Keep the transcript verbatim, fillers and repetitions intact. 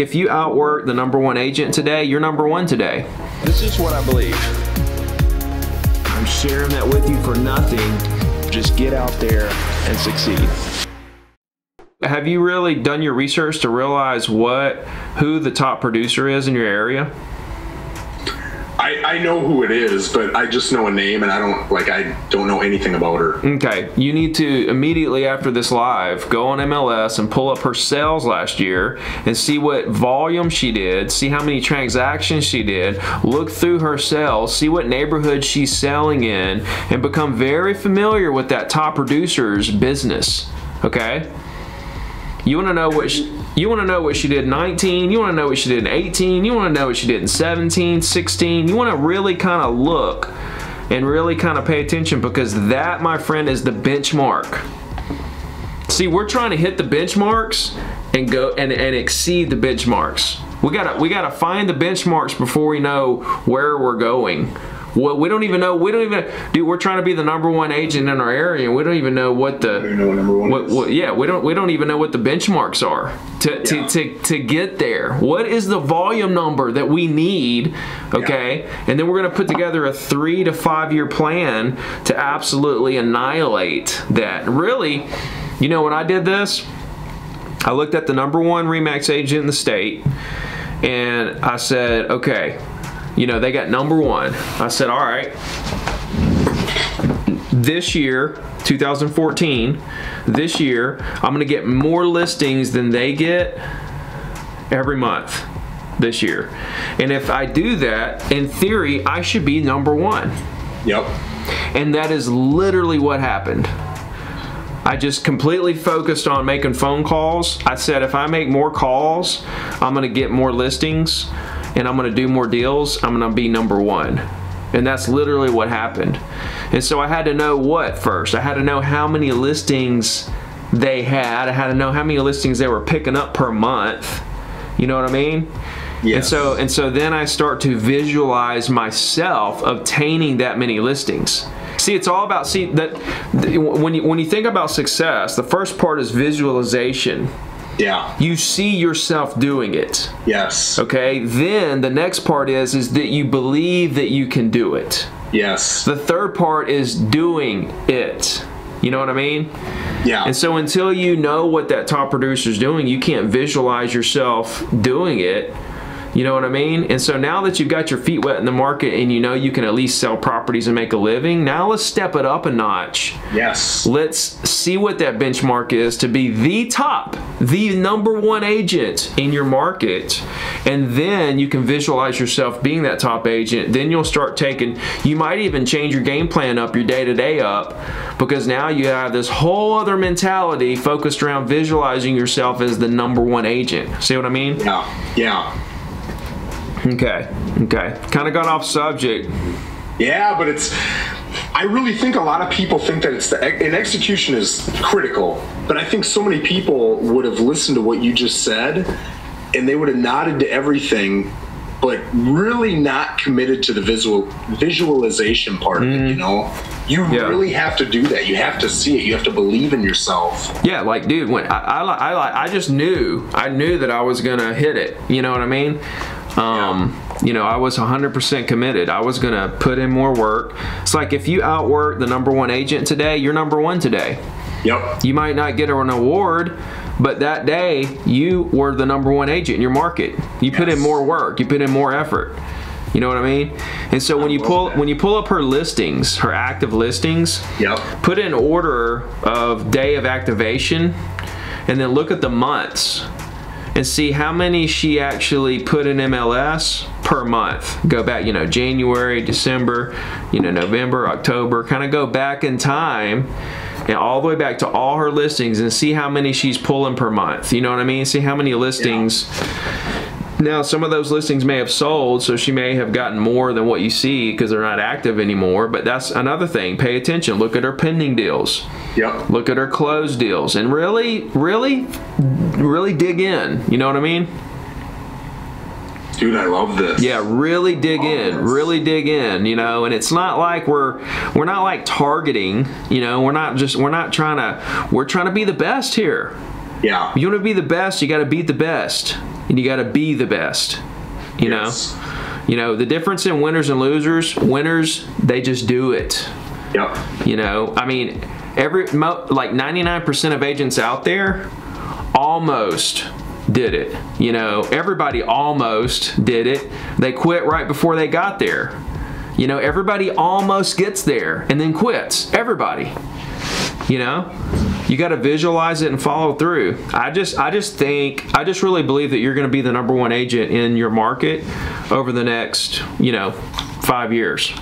If you outwork the number one agent today, you're number one today. This is what I believe. I'm sharing that with you for nothing. Just get out there and succeed. Have you really done your research to realize what who the top producer is in your area? I, I know who it is, but I just know a name and I don't like I don't know anything about her. Okay, you need to immediately after this live go on M L S and pull up her sales last year and see what volume she did, see how many transactions she did, look through her sales, see what neighborhood she's selling in, and become very familiar with that top producer's business. Okay? You want to know what she, you want to know what she did in nineteen, you want to know what she did in eighteen, you want to know what she did in seventeen, sixteen. You want to really kind of look and really kind of pay attention, because that, my friend, is the benchmark. See, we're trying to hit the benchmarks and go and, and exceed the benchmarks. We gotta we gotta find the benchmarks before we know where we're going. Well, we don't even know. We don't even, dude. We're trying to be the number one agent in our area, and we don't even know what the. We don't know what number one what, what, yeah, we don't. We don't even know what the benchmarks are to, yeah. to to to get there. What is the volume number that we need? Okay, yeah. And then we're gonna put together a three to five year plan to absolutely annihilate that. Really, you know, when I did this, I looked at the number one RE/MAX agent in the state, and I said, okay. You know, they got number one. I said, all right, this year, two thousand fourteen, this year, I'm gonna get more listings than they get every month this year. And if I do that, in theory, I should be number one. Yep. And that is literally what happened. I just completely focused on making phone calls. I said, if I make more calls, I'm gonna get more listings. And I'm gonna do more deals, I'm gonna be number one. And that's literally what happened. And so I had to know what first? I had to know how many listings they had. I had to know how many listings they were picking up per month. You know what I mean? Yes. And so, and so then I start to visualize myself obtaining that many listings. See, it's all about, see, that when you, when you think about success, the first part is visualization. Yeah. You see yourself doing it. Yes. Okay. Then the next part is is that you believe that you can do it. Yes. The third part is doing it. You know what I mean? Yeah. And so until you know what that top producer is doing, you can't visualize yourself doing it. You know what I mean? And so now that you've got your feet wet in the market and you know you can at least sell properties and make a living, now let's step it up a notch. Yes. Let's see what that benchmark is to be the top, the number one agent in your market. And then you can visualize yourself being that top agent. Then you'll start taking, you might even change your game plan up, your day-to-day up, because now you have this whole other mentality focused around visualizing yourself as the number one agent. See what I mean? Yeah, yeah. Okay, okay. Kind of got off subject. Yeah, but it's, I really think a lot of people think that it's the, and execution is critical, but I think so many people would have listened to what you just said and they would have nodded to everything, but really not committed to the visual visualization part of mm. it, you know? You yeah. really have to do that. You have to see it. You have to believe in yourself. Yeah, like, dude, when I, I, I, I just knew, I knew that I was gonna hit it, you know what I mean? Um, you know, I was one hundred percent committed. I was going to put in more work. It's like if you outwork the number one agent today, you're number one today. Yep. You might not get an award, but that day you were the number one agent in your market. You yes. put in more work. You put in more effort. You know what I mean? And so when you pull when you pull up her listings, her active listings, yep. put in order of day of activation and then look at the months. And see how many she actually put in M L S per month. Go back, you know, January, December, you know, November, October. Kind of go back in time and all the way back to all her listings and see how many she's pulling per month. You know what I mean? See how many listings. Yeah. Now, some of those listings may have sold, so she may have gotten more than what you see because they're not active anymore. But that's another thing. Pay attention. Look at her pending deals. Yep. Look at her closed deals. And really, really... really dig in, you know what I mean? Dude, I love this. Yeah, really dig in, this. really dig in, you know, and it's not like we're, we're not like targeting, you know, we're not just, we're not trying to, we're trying to be the best here. Yeah. You want to be the best, you got to beat the best. and you got to be the best. You yes. know, you know the difference in winners and losers. Winners, they just do it. Yep. You know, I mean, every mo like ninety-nine percent of agents out there almost did it. You know, everybody almost did it. They quit right before they got there. You know, everybody almost gets there and then quits. Everybody. You know, you got to visualize it and follow through. I just, I just think, I just really believe that you're going to be the number one agent in your market over the next, you know, five years.